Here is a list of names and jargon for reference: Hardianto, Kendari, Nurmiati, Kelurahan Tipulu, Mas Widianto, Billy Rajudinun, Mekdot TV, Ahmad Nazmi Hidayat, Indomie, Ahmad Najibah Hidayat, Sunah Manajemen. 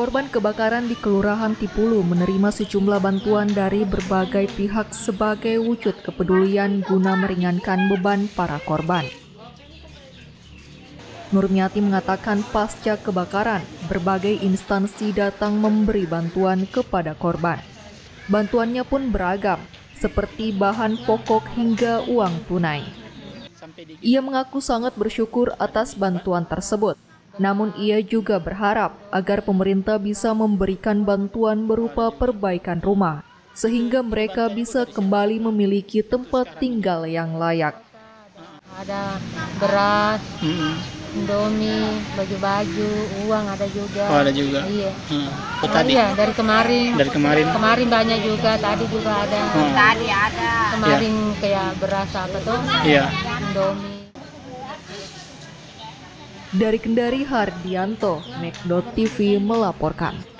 Korban kebakaran di Kelurahan Tipulu menerima sejumlah bantuan dari berbagai pihak sebagai wujud kepedulian guna meringankan beban para korban. Nurmiati mengatakan pasca kebakaran, berbagai instansi datang memberi bantuan kepada korban. Bantuannya pun beragam, seperti bahan pokok hingga uang tunai. Ia mengaku sangat bersyukur atas bantuan tersebut. Namun ia juga berharap agar pemerintah bisa memberikan bantuan berupa perbaikan rumah, sehingga mereka bisa kembali memiliki tempat tinggal yang layak. Ada beras, indomie, baju-baju, uang ada juga. Oh, ada juga? Iya. Tadi? Iya, dari kemarin. Dari kemarin? Kemarin banyak juga, tadi juga ada. Tadi ada. Kemarin ya. Kayak beras apa tuh, ya. Indomie. Dari Kendari, Hardianto, Mekdot TV melaporkan.